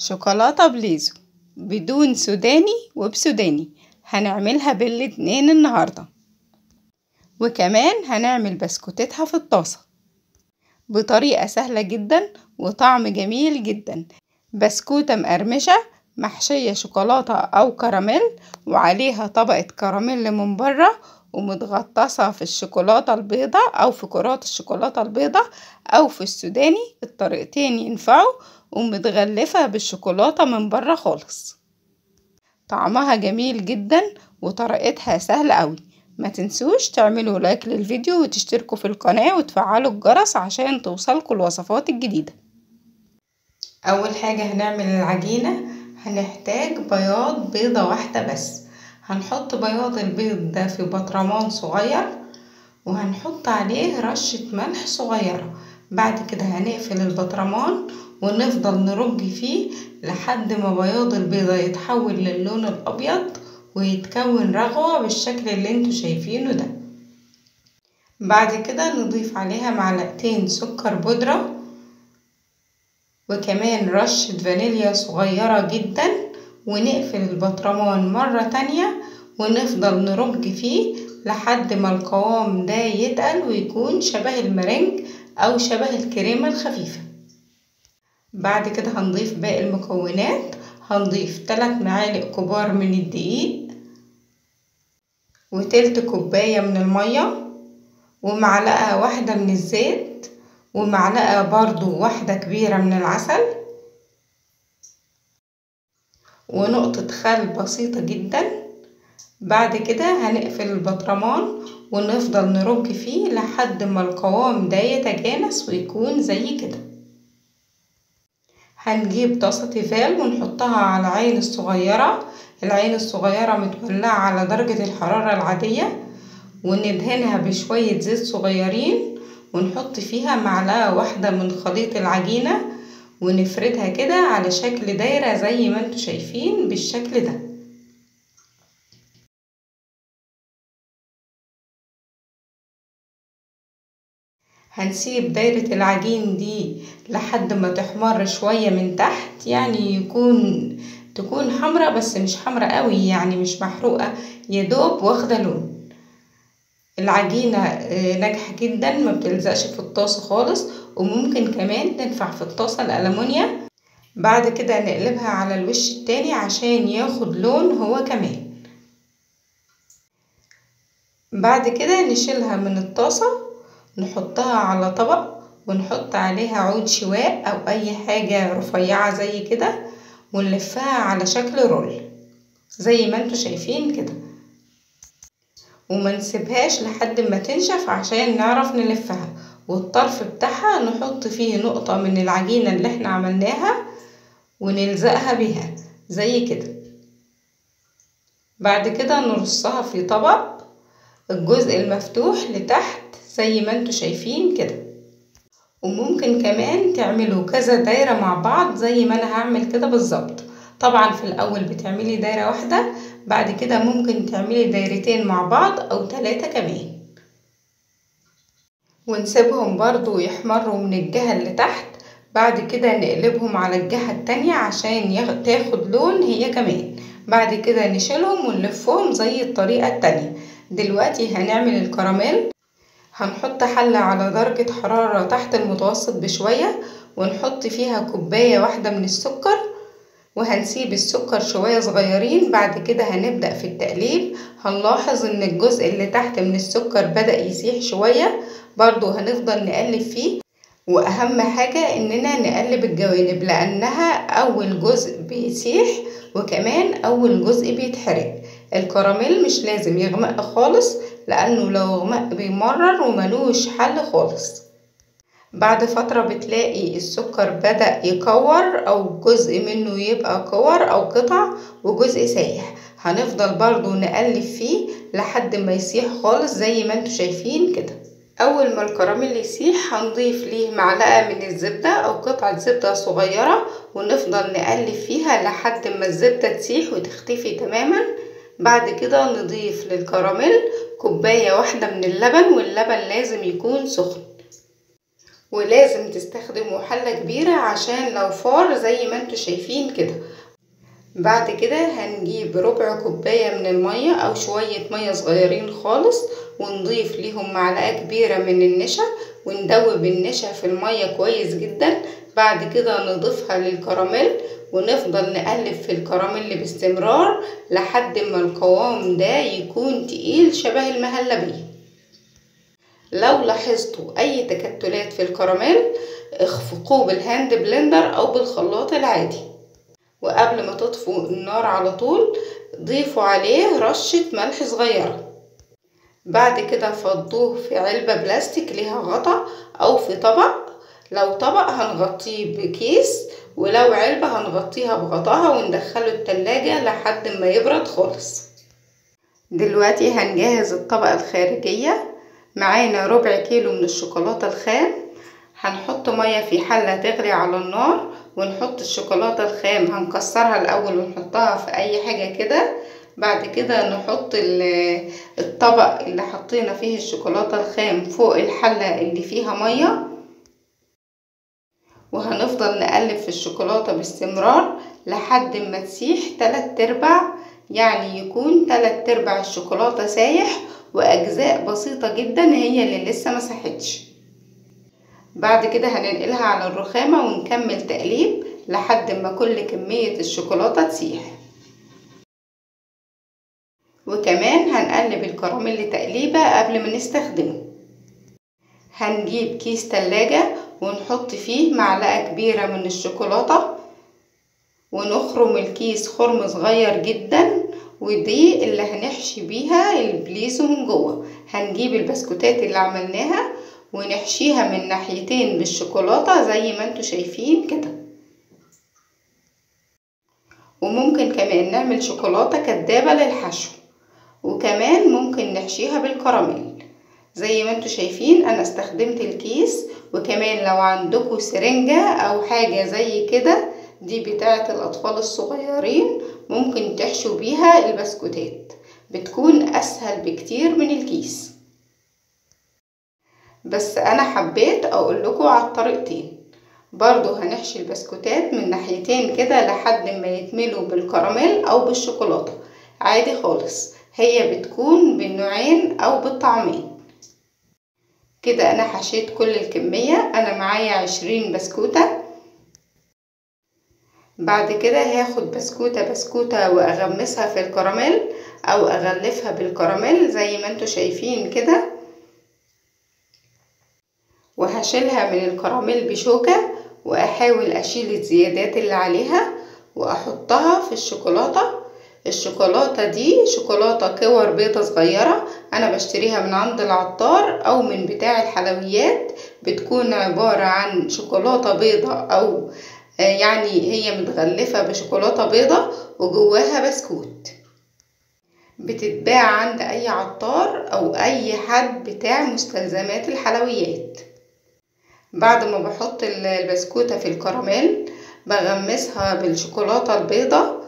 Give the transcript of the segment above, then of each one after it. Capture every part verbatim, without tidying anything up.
شوكولاتة بليزو بدون سوداني وبسوداني، هنعملها بالاتنين النهاردة. وكمان هنعمل بسكوتتها في الطاسة بطريقة سهلة جدا وطعم جميل جدا. بسكوتة مقرمشة محشية شوكولاتة أو كراميل، وعليها طبقة كراميل من بره ومتغطسة في الشوكولاتة البيضة أو في كرات الشوكولاتة البيضة أو في السوداني، الطريقتين ينفعوا، ومتغلفة بالشوكولاتة من بره خالص. طعمها جميل جدا وطريقتها سهلة أوي. ما تنسوش تعملوا لايك للفيديو وتشتركوا في القناة وتفعلوا الجرس عشان توصلكوا الوصفات الجديدة. أول حاجة هنعمل العجينة، هنحتاج بياض بيضة واحدة بس. هنحط بياض البيض ده في برطمان صغير وهنحط عليه رشة ملح صغيرة. بعد كده هنقفل البرطمان ونفضل نرج فيه لحد ما بياض البيضة يتحول للون الأبيض ويتكون رغوة بالشكل اللي انتوا شايفينه ده. بعد كده نضيف عليها معلقتين سكر بودرة وكمان رشة فانيليا صغيرة جدا، ونقفل البطرمان مرة تانية ونفضل نرج فيه لحد ما القوام ده يتقل ويكون شبه المرنج أو شبه الكريمة الخفيفة. بعد كده هنضيف باقي المكونات. هنضيف ثلاث معالق كبار من الدقيق وتلت كوباية من المية ومعلقة واحدة من الزيت ومعلقة برضو واحدة كبيرة من العسل ونقطة خل بسيطة جدا. بعد كده هنقفل البطرمان ونفضل نرج فيه لحد ما القوام ده يتجانس ويكون زي كده. هنجيب طاسة تيفال ونحطها على العين الصغيرة، العين الصغيرة متولعة على درجة الحرارة العادية، وندهنها بشوية زيت صغيرين ونحط فيها معلقة واحدة من خليط العجينة ونفردها كده على شكل دايرة زي ما انتوا شايفين بالشكل ده. هنسيب دايرة العجين دي لحد ما تحمر شوية من تحت، يعني يكون تكون حمرة بس مش حمرة قوي، يعني مش محروقة، يدوب واخدة لون. العجينة ناجحة جدا ما بتلزقش في الطاسة خالص، وممكن كمان تنفع في الطاسة الألمونيا. بعد كده نقلبها على الوش التاني عشان ياخد لون هو كمان. بعد كده نشيلها من الطاسة نحطها على طبق ونحط عليها عود شواء أو أي حاجة رفيعة زي كده ونلفها على شكل رول زي ما انتوا شايفين كده، وما نسيبهاش لحد ما تنشف عشان نعرف نلفها. والطرف بتاعها نحط فيه نقطة من العجينة اللي احنا عملناها ونلزقها بيها زي كده. بعد كده نرصها في طبق الجزء المفتوح لتحت زي ما انتوا شايفين كده، وممكن كمان تعملوا كذا دايرة مع بعض زي ما انا هعمل كده بالظبط. طبعا في الاول بتعملي دايرة واحدة، بعد كده ممكن تعملي دايرتين مع بعض او ثلاثة كمان، ونسيبهم برضو يحمروا من الجهة اللي تحت. بعد كده نقلبهم على الجهة التانية عشان تاخد لون هي كمان. بعد كده نشيلهم ونلفهم زي الطريقة التانية. دلوقتي هنعمل الكراميل. هنحط حلة على درجة حرارة تحت المتوسط بشوية ونحط فيها كوباية واحدة من السكر، وهنسيب السكر شوية صغيرين. بعد كده هنبدأ في التقليب. هنلاحظ ان الجزء اللي تحت من السكر بدأ يسيح شوية، برضو هنفضل نقلب فيه. واهم حاجة اننا نقلب الجوانب لانها اول جزء بيسيح وكمان اول جزء بيتحرق. الكراميل مش لازم يغمق خالص لانه لو غمق بيمرر وملوش حل خالص. بعد فترة بتلاقي السكر بدأ يكور او جزء منه يبقى كور او قطع وجزء سايح. هنفضل برضو نقلب فيه لحد ما يسيح خالص زي ما انتوا شايفين كده. اول ما الكراميل يسيح هنضيف ليه معلقة من الزبدة او قطعة زبدة صغيرة ونفضل نقلب فيها لحد ما الزبدة تسيح وتختفي تماما. بعد كده نضيف للكراميل كوباية واحدة من اللبن، واللبن لازم يكون سخن، ولازم تستخدموا حلة كبيرة عشان لو فار زي ما انتوا شايفين كده. بعد كده هنجيب ربع كوباية من المية او شوية مية صغيرين خالص، ونضيف ليهم معلقة كبيرة من النشا، وندوب النشا في المية كويس جدا. بعد كده نضيفها للكراميل ونفضل نقلب في الكراميل باستمرار لحد ما القوام ده يكون تقيل شبه المهلبية. لو لاحظتوا اي تكتلات في الكراميل اخفقوه بالهاند بلندر او بالخلاط العادي، وقبل ما تطفوا النار على طول ضيفوا عليه رشة ملح صغيرة. بعد كده فضوه في علبة بلاستيك ليها غطا او في طبق، لو طبق هنغطيه بكيس، ولو علبة هنغطيها بغطاها وندخله التلاجة لحد ما يبرد خالص. دلوقتي هنجهز الطبقة الخارجية. معانا ربع كيلو من الشوكولاتة الخام، هنحط مية في حلة تغلي على النار ونحط الشوكولاتة الخام، هنكسرها الاول ونحطها في اي حاجة كده. بعد كده نحط الطبق اللي حطينا فيه الشوكولاتة الخام فوق الحلة اللي فيها مية، وهنفضل نقلب في الشوكولاتة باستمرار لحد ما تسيح تلات ارباع، يعني يكون تلات ارباع الشوكولاتة سايح واجزاء بسيطة جدا هي اللي لسه مساحتش. بعد كده هننقلها على الرخامة ونكمل تقليب لحد ما كل كمية الشوكولاتة تسيح. وكمان هنقلب الكراميل تقليبة قبل ما نستخدمه. هنجيب كيس تلاجة ونحط فيه معلقة كبيرة من الشوكولاتة، ونخرم الكيس خرم صغير جدا، ودي اللي هنحشي بيها البليزو من جوه. هنجيب البسكوتات اللي عملناها ونحشيها من ناحيتين بالشوكولاتة زي ما انتوا شايفين كده. وممكن كمان نعمل شوكولاتة كدابة للحشو، وكمان ممكن نحشيها بالكراميل زي ما انتوا شايفين. انا استخدمت الكيس، وكمان لو عندكم سرنجة او حاجة زي كده دي بتاعة الاطفال الصغيرين ممكن تحشوا بيها البسكوتات، بتكون اسهل بكتير من الكيس. بس انا حبيت اقول لكم على الطريقتين. برضو هنحشي البسكوتات من ناحيتين كده لحد ما يتملوا بالكراميل او بالشوكولاتة عادي خالص، هي بتكون بالنوعين او بالطعمين كده. انا حشيت كل الكمية، انا معايا عشرين بسكوتة. بعد كده هاخد بسكوتة بسكوتة واغمسها في الكراميل او اغلفها بالكراميل زي ما انتوا شايفين كده، وهشيلها من الكراميل بشوكة واحاول اشيل الزيادات اللي عليها واحطها في الشوكولاتة. الشوكولاتة دي شوكولاتة كور بيضة صغيرة، انا بشتريها من عند العطار او من بتاع الحلويات، بتكون عبارة عن شوكولاتة بيضة او يعني هي متغلفة بشوكولاتة بيضة وجواها بسكوت، بتتباع عند اي عطار او اي حد بتاع مستلزمات الحلويات. بعد ما بحط البسكوتة في الكراميل بغمسها بالشوكولاتة البيضة،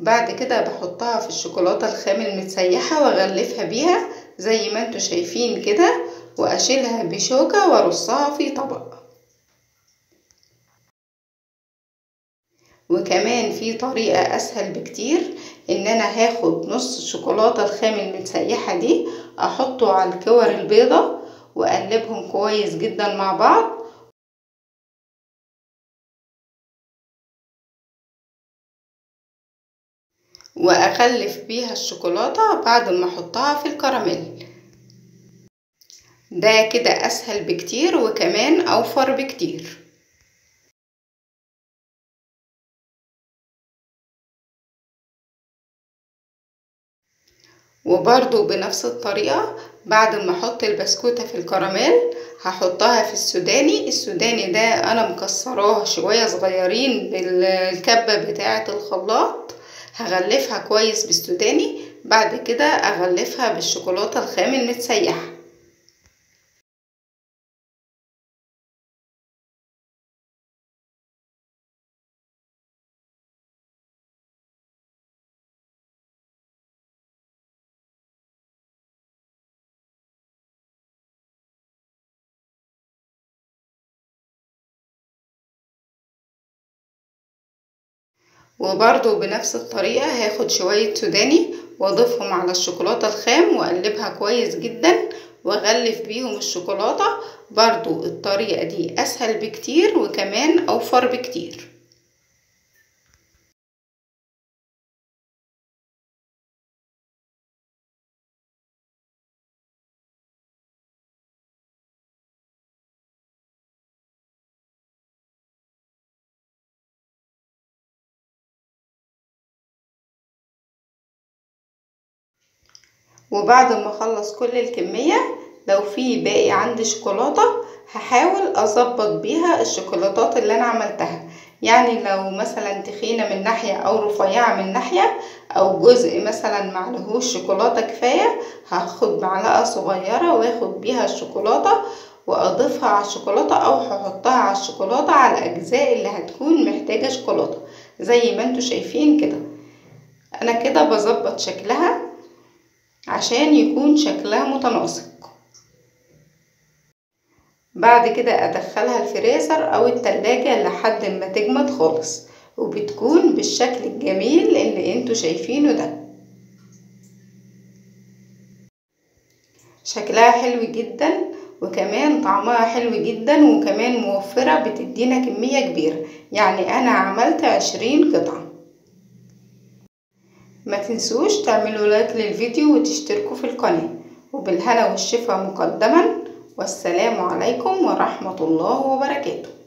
بعد كده بحطها في الشوكولاتة الخام المتسيحة واغلفها بيها زي ما انتوا شايفين كده، واشيلها بشوكة وارصها في طبق. وكمان في طريقة اسهل بكتير، ان انا هاخد نص الشوكولاتة الخام المتسيحة دي احطه على الكور البيضة واقلبهم كويس جدا مع بعض، واغلف بيها الشوكولاتة بعد ما احطها في الكراميل. ده كده اسهل بكتير وكمان اوفر بكتير. وبرضو بنفس الطريقة بعد ما احط البسكوتة في الكراميل هحطها في السوداني. السوداني ده انا مكسراه شوية صغيرين بالكبة بتاعة الخلاط، هغلفها كويس بالسوداني. بعد كده اغلفها بالشوكولاتة الخام المتسيحة. وبرضو بنفس الطريقة هاخد شوية سوداني واضيفهم على الشوكولاتة الخام واقلبها كويس جدا واغلف بيهم الشوكولاتة. برضو الطريقة دي اسهل بكتير وكمان اوفر بكتير. وبعد ما اخلص كل الكمية لو في باقي عندي شوكولاتة هحاول اظبط بيها الشوكولاتات اللي انا عملتها. يعني لو مثلا تخينة من ناحية او رفيعة من ناحية او جزء مثلا معلهوش شوكولاتة كفاية، هاخد معلقة صغيرة واخد بيها الشوكولاتة واضيفها على الشوكولاتة او هحطها على الشوكولاتة على الاجزاء اللي هتكون محتاجة شوكولاتة. زي ما انتوا شايفين كده انا كده بظبط شكلها عشان يكون شكلها متناسق. بعد كده ادخلها الفريزر او التلاجة لحد ما تجمد خالص وبتكون بالشكل الجميل اللي انتوا شايفينه ده. شكلها حلو جدا وكمان طعمها حلو جدا وكمان موفرة، بتدينا كمية كبيرة. يعني انا عملت عشرين قطعة. ما تنسوش تعملوا لايك للفيديو وتشتركوا في القناة. وبالهنا والشفا مقدما، والسلام عليكم ورحمة الله وبركاته.